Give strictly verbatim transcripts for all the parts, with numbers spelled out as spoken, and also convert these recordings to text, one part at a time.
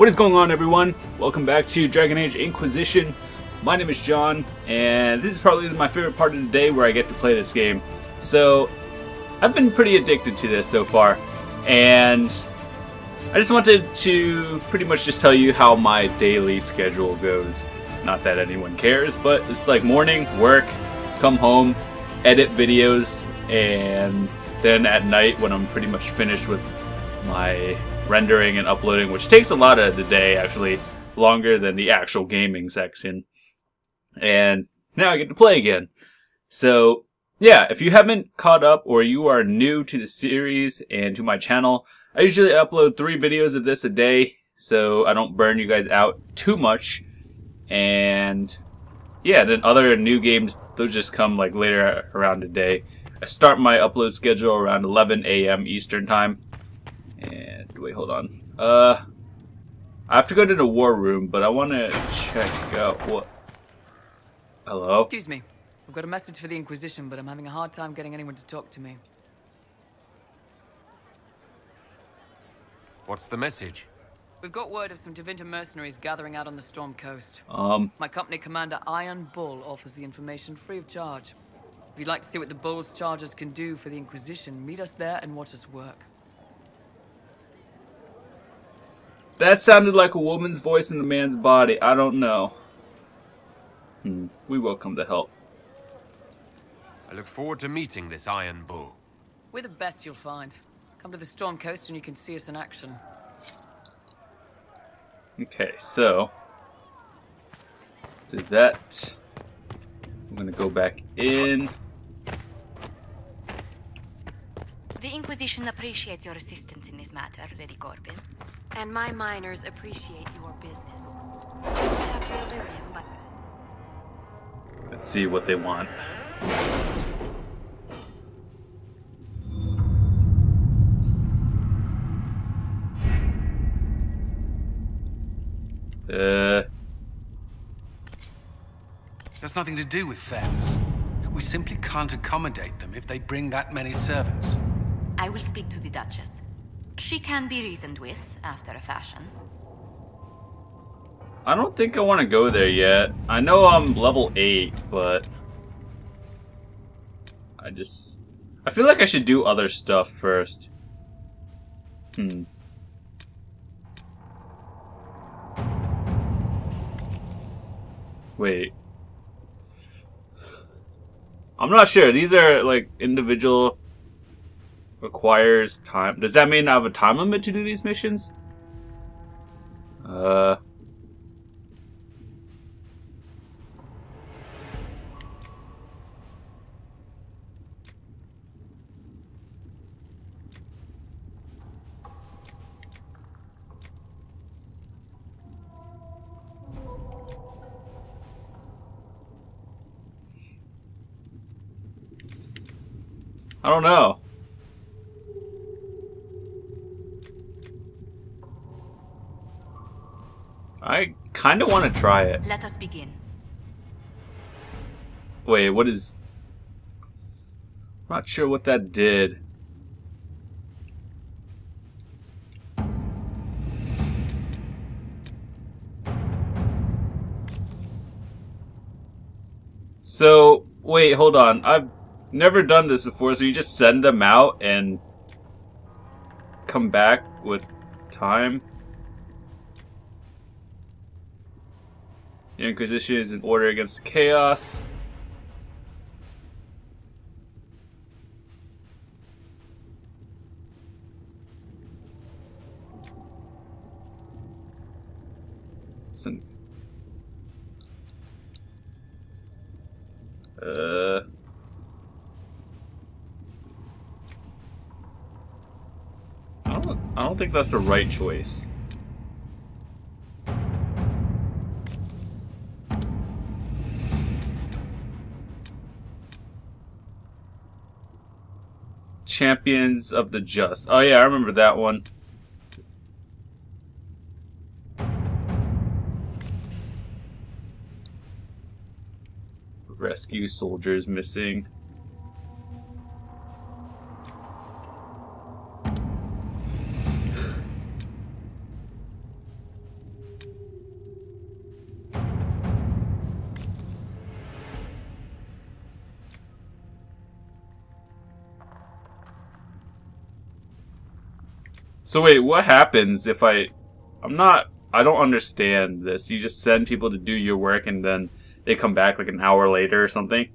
What is going on, everyone? Welcome back to Dragon Age Inquisition. My name is John, and this is probably my favorite part of the day where I get to play this game. So, I've been pretty addicted to this so far, and I just wanted to pretty much just tell you how my daily schedule goes. Not that anyone cares, but it's like morning, work, come home, edit videos, and then at night when I'm pretty much finished with my rendering and uploading, which takes a lot of the day, actually longer than the actual gaming section, and now I get to play again. So yeah, if you haven't caught up or you are new to the series and to my channel, I usually upload three videos of this a day so I don't burn you guys out too much. And yeah, then other new games, they'll just come like later around the day. I start my upload schedule around eleven A M Eastern time. And wait, hold on. Uh, I have to go to the war room, but I want to check out what. Hello? Excuse me. I've got a message for the Inquisition, but I'm having a hard time getting anyone to talk to me. What's the message? We've got word of some Divinta mercenaries gathering out on the Storm Coast. Um. My company commander, Iron Bull, offers the information free of charge. If you'd like to see what the Bull's Chargers can do for the Inquisition, meet us there and watch us work. That sounded like a woman's voice in a man's body. I don't know. Hmm. We will come to help. I look forward to meeting this Iron Bull. We're the best you'll find. Come to the Storm Coast and you can see us in action. Okay, so did that. I'm gonna go back in. The Inquisition appreciates your assistance in this matter, Lady Corbin. And my miners appreciate your business. Let's see what they want. Uh. That's nothing to do with Thedas. We simply can't accommodate them if they bring that many servants. I will speak to the Duchess. She can be reasoned with, after a fashion. I don't think I want to go there yet. I know I'm level eight, but I just, I feel like I should do other stuff first. Hmm. Wait. I'm not sure. These are like individual. Requires time. Does that mean I have a time limit to do these missions? Uh. I don't know. I kind of want to try it. Let us begin. Wait, what is... I'm not sure what that did. So, wait, hold on. I've never done this before, so you just send them out and come back with time? The Inquisition is in order against the chaos. Some, uh. I don't. I don't think that's the right choice. Champions of the Just. Oh yeah, I remember that one. Rescue soldiers missing. So wait, what happens if I... I'm not... I don't understand this. You just send people to do your work and then they come back like an hour later or something?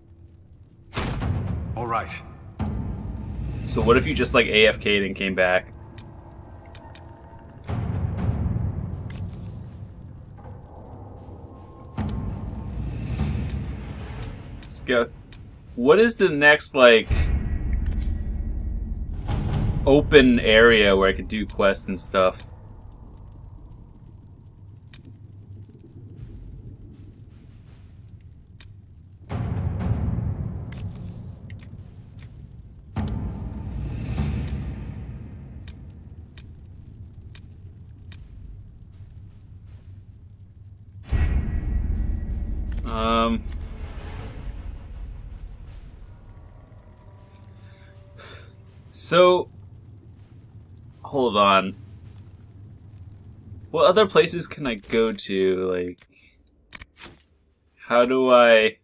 Alright. So what if you just like A F K'd and came back? Let's go. What is the next like... open area where I could do quests and stuff? Um... So... Hold on. What other places can I go to? Like... How do I...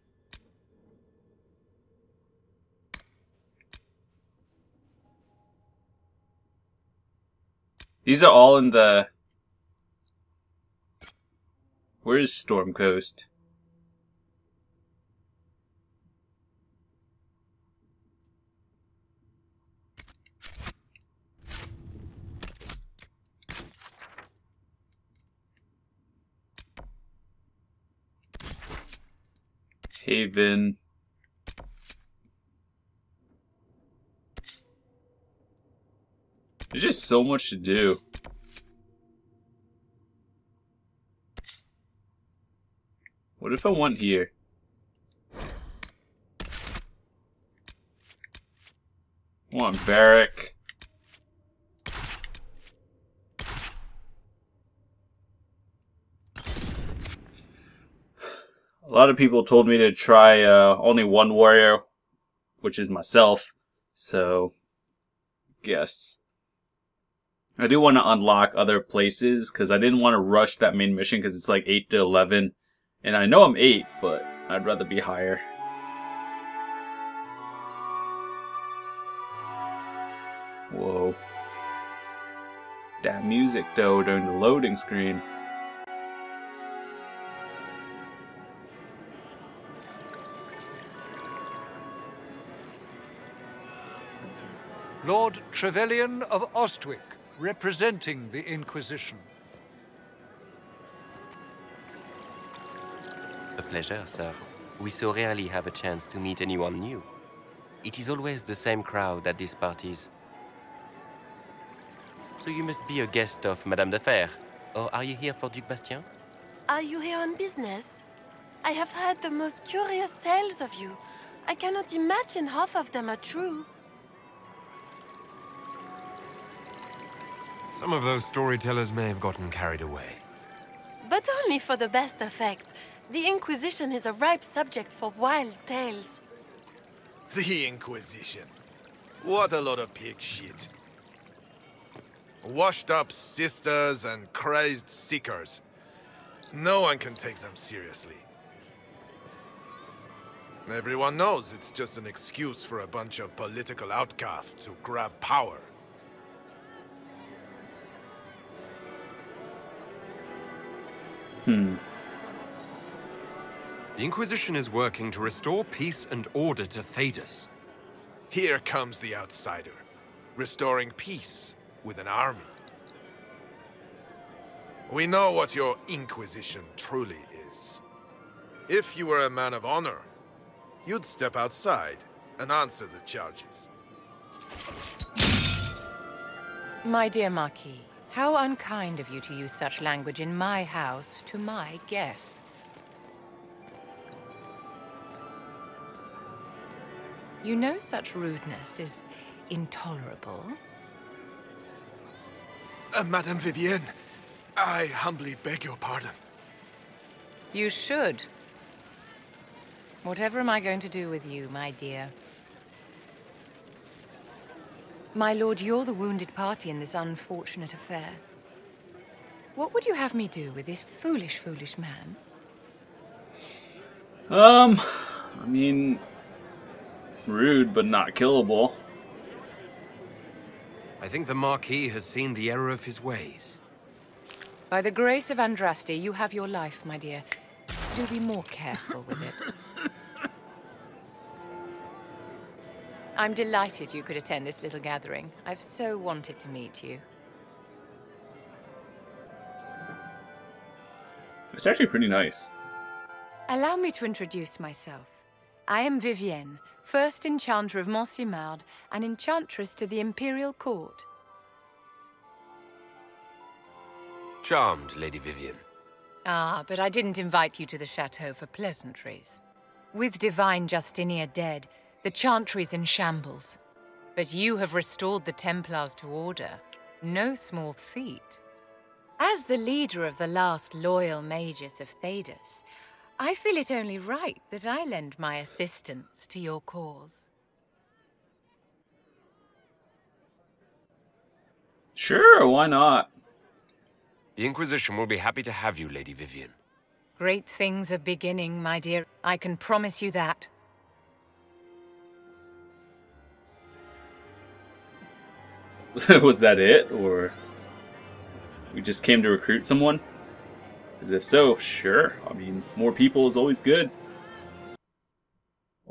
These are all in the... Where is Storm Coast? Haven. There's just so much to do. What if I want here? I want barrack. A lot of people told me to try uh, only one warrior, which is myself, so guess. I do want to unlock other places, because I didn't want to rush that main mission, because it's like eight to eleven, and I know I'm eight, but I'd rather be higher. Whoa. That music, though, during the loading screen. Lord Trevelyan of Ostwick, representing the Inquisition. A pleasure, sir. We so rarely have a chance to meet anyone new. It is always the same crowd at these parties. So you must be a guest of Madame de Fer, or are you here for Duke Bastien? Are you here on business? I have heard the most curious tales of you. I cannot imagine half of them are true. Some of those storytellers may have gotten carried away. But only for the best effect. The Inquisition is a ripe subject for wild tales. The Inquisition. What a lot of pig shit. Washed up sisters and crazed seekers. No one can take them seriously. Everyone knows it's just an excuse for a bunch of political outcasts to grab power. Hmm. The Inquisition is working to restore peace and order to Thedas. Here comes the outsider, restoring peace with an army. We know what your Inquisition truly is. If you were a man of honor, you'd step outside and answer the charges. My dear Marquis, how unkind of you to use such language in my house to my guests. You know such rudeness is intolerable. Uh, Madame Vivienne, I humbly beg your pardon. You should. Whatever am I going to do with you, my dear? My lord, you're the wounded party in this unfortunate affair. What would you have me do with this foolish, foolish man? Um, I mean, rude but not killable. I think the Marquis has seen the error of his ways. By the grace of Andraste, you have your life, my dear. Do be more careful with it. I'm delighted you could attend this little gathering. I've so wanted to meet you. It's actually pretty nice. Allow me to introduce myself. I am Vivienne, first enchanter of Montsimard and enchantress to the Imperial Court. Charmed, Lady Vivienne. Ah, but I didn't invite you to the chateau for pleasantries. With Divine Justinia dead, the Chantry's in shambles. But you have restored the Templars to order. No small feat. As the leader of the last loyal mages of Thedas, I feel it only right that I lend my assistance to your cause. Sure, why not? The Inquisition will be happy to have you, Lady Vivienne. Great things are beginning, my dear. I can promise you that. Was that it, or we just came to recruit someone? As if so, sure. I mean, more people is always good.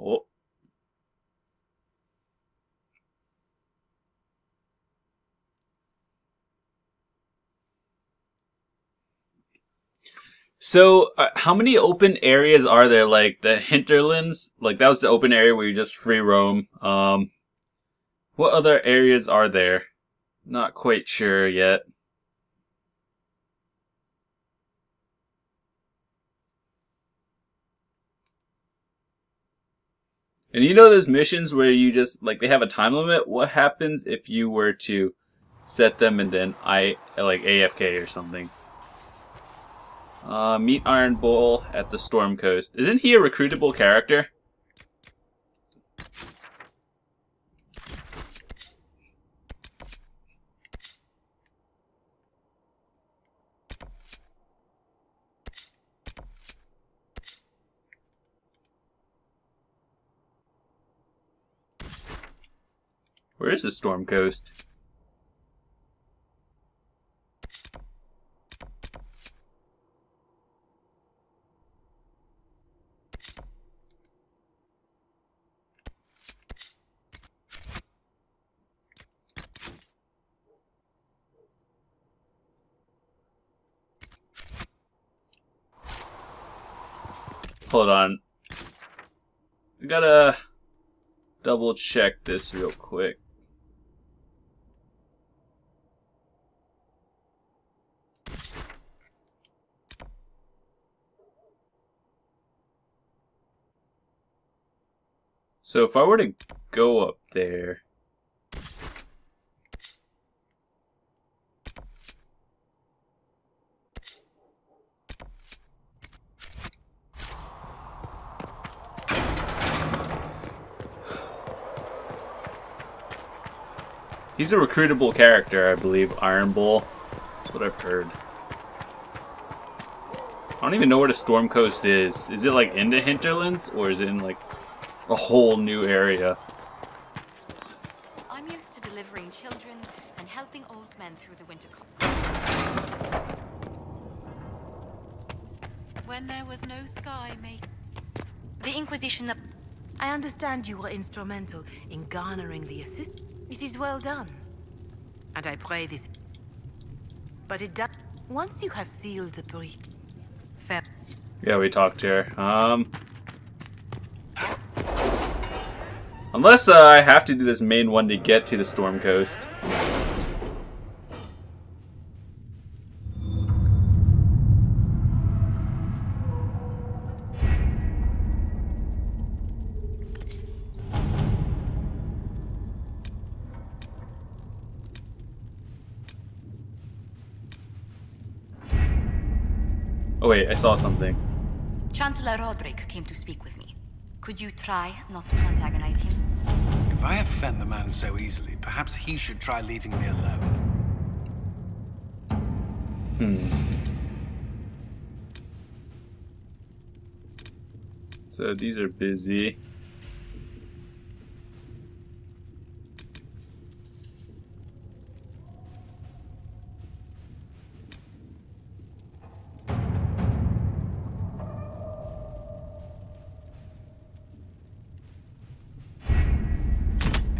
Oh. So, uh, how many open areas are there? Like, the Hinterlands? Like, that was the open area where you just free roam. Um, what other areas are there? Not quite sure yet. And you know those missions where you just, like, they have a time limit? What happens if you were to set them and then I, like, A F K or something? Uh, meet Iron Bull at the Storm Coast. Isn't he a recruitable character? Where is the Storm Coast? Hold on. I gotta double check this real quick. So if I were to go up there, he's a recruitable character, I believe. Iron Bull. That's what I've heard. I don't even know where the Storm Coast is. Is it like in the Hinterlands, or is it in like a whole new area? I'm used to delivering children and helping old men through the winter cold. When there was no sky, mate. The Inquisition. I understand you were instrumental in garnering the assist. It is well done, and I pray this. But it does once you have sealed the breach. Fair. Yeah, we talked here. Um. Unless uh, I have to do this main one to get to the Storm Coast. Oh wait, I saw something. Chancellor Roderick came to speak with me. Could you try not to antagonize him? If I offend the man so easily, perhaps he should try leaving me alone. Hmm. So these are busy.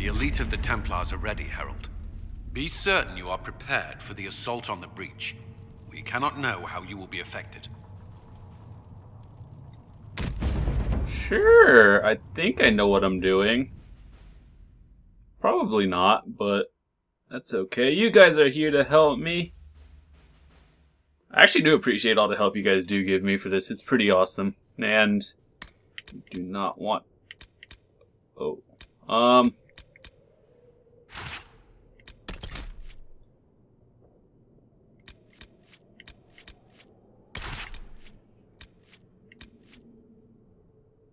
The elite of the Templars are ready, Herald. Be certain you are prepared for the assault on the breach. We cannot know how you will be affected. Sure, I think I know what I'm doing. Probably not, but that's okay. You guys are here to help me. I actually do appreciate all the help you guys do give me for this. It's pretty awesome. And I do not want... Oh. Um...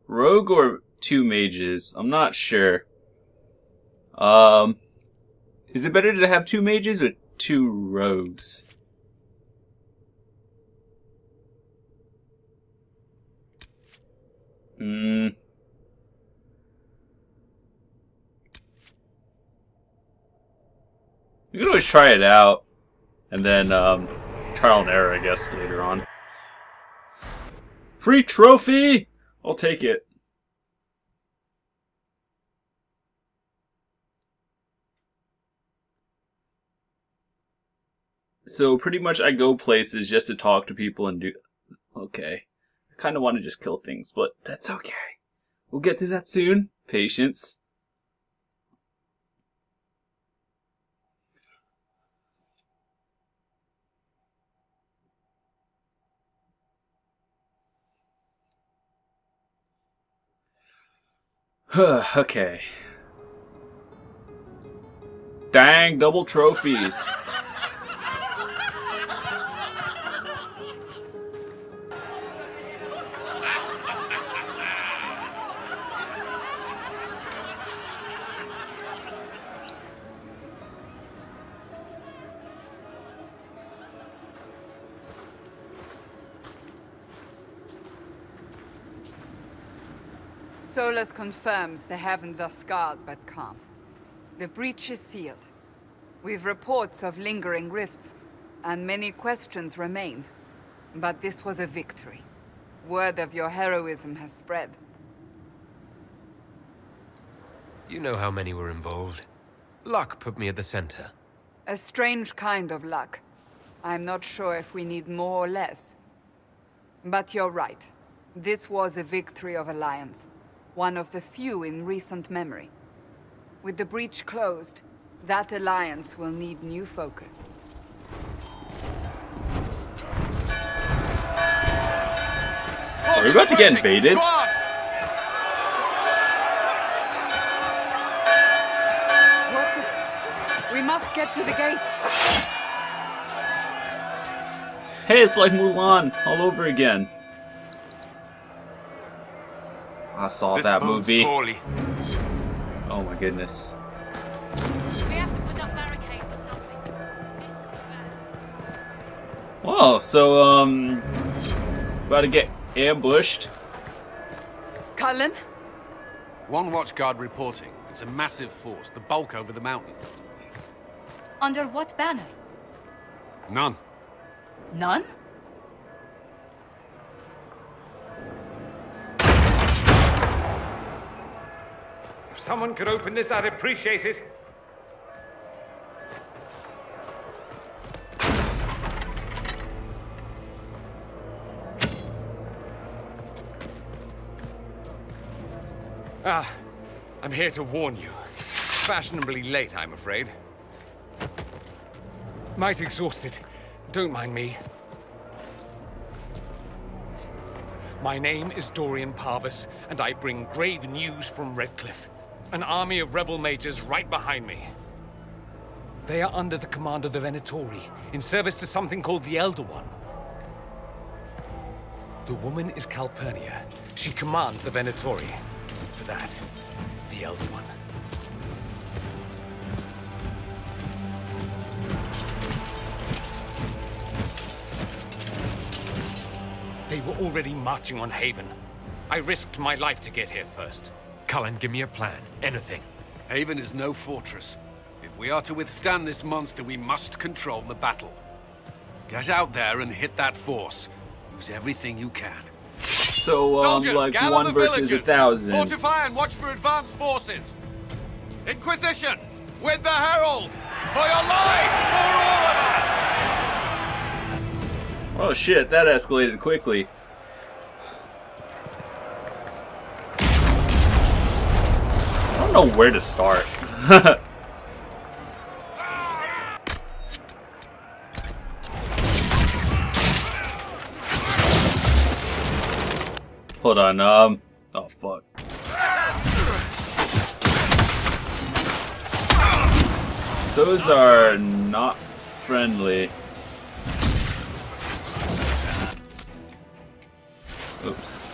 Rogue or two mages? I'm not sure. Um, is it better to have two mages or two rogues? Hmm. You can always try it out, and then um, trial and error, I guess, later on. Free trophy! I'll take it. So pretty much I go places just to talk to people and do... Okay. I kind of want to just kill things, but that's okay. We'll get to that soon. Patience. Okay. Dang, double trophies. Solas confirms the heavens are scarred but calm. The breach is sealed. We've reports of lingering rifts, and many questions remain. But this was a victory. Word of your heroism has spread. You know how many were involved. Luck put me at the center. A strange kind of luck. I'm not sure if we need more or less. But you're right. This was a victory of alliance. One of the few in recent memory. With the breach closed, that alliance will need new focus. Are we about to get invaded? What the? We must get to the gates. Hey, it's like Mulan all over again. I saw this that movie. Poorly. Oh my goodness. We have to put up barricades or something. Well, so um about to get ambushed. Cullen? One watchguard reporting. It's a massive force, the bulk over the mountain. Under what banner? None. None? Someone could open this, I'd appreciate it. Ah, I'm here to warn you. Fashionably late, I'm afraid. Might exhausted. Don't mind me. My name is Dorian Pavus, and I bring grave news from Redcliffe. An army of rebel mages right behind me. They are under the command of the Venatori, in service to something called the Elder One. The woman is Calpurnia. She commands the Venatori. For that, the Elder One. They were already marching on Haven. I risked my life to get here first. Cullen, give me a plan. Anything. Haven is no fortress. If we are to withstand this monster, we must control the battle. Get out there and hit that force. Use everything you can. So, um, Soldiers, like one versus villagers. a thousand. Fortify and watch for advanced forces. Inquisition, with the Herald, for your life, for all of us! Oh shit, that escalated quickly. I don't know where to start. Hold on, um, oh fuck. Those are not friendly. Oops.